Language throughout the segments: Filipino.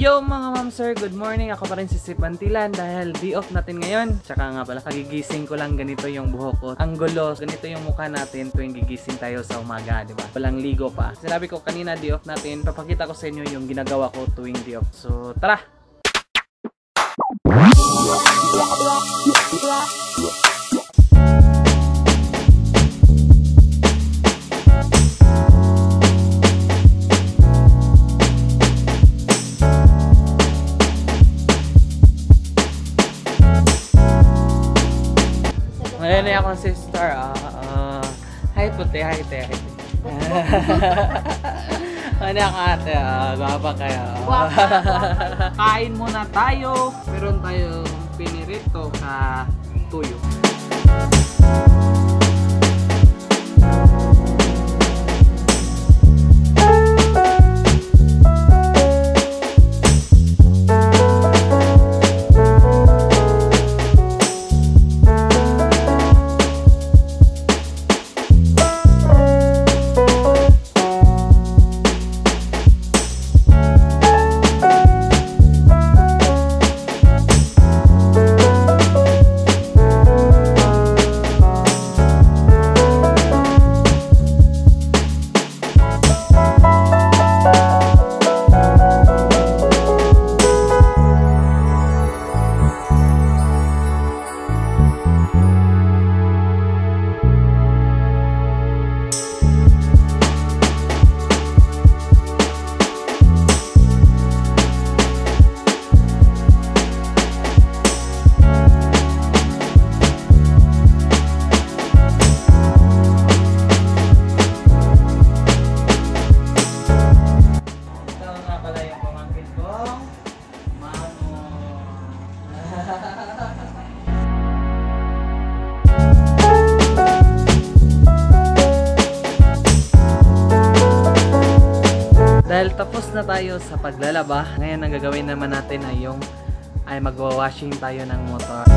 Yo mga mamsir, good morning! Ako pa rin si Seph Bantilan dahil D.O.F. natin ngayon. Tsaka nga pala, kagigising ko lang, ganito yung buhok ko. Ang gulo, ganito yung mukha natin tuwing gigising tayo sa umaga, diba? Walang ligo pa. Sinabi ko kanina D.O.F. natin, papakita ko sa inyo yung ginagawa ko tuwing D.O.F. So, tara! Ngayon na akong sister, hi puti, hi te, hi te. Anak ate, guwapa kayo. Kain muna tayo, meron tayong pinirito na tuyo. Dahil tapos na tayo sa paglalaba, ngayon ang gagawin naman natin ay magwa-washing tayo ng motor.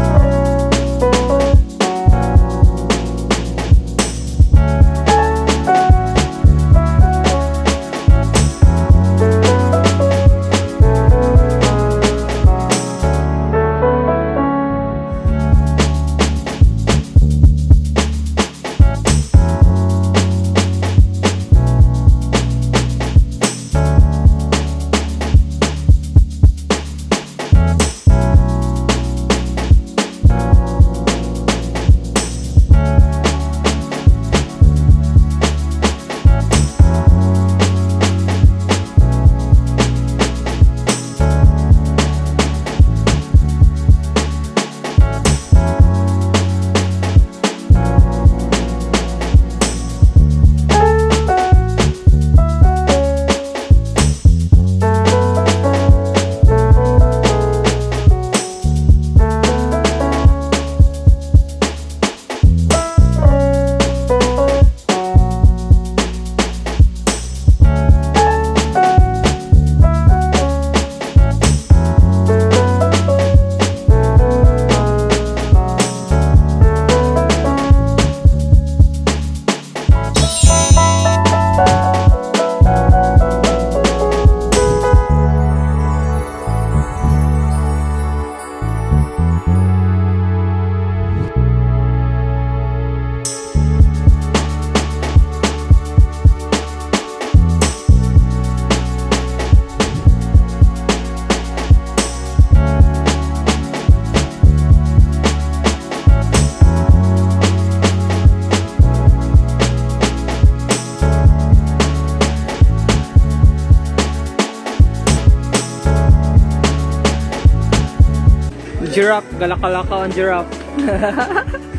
Giraffe, galak-galak ang giraffe.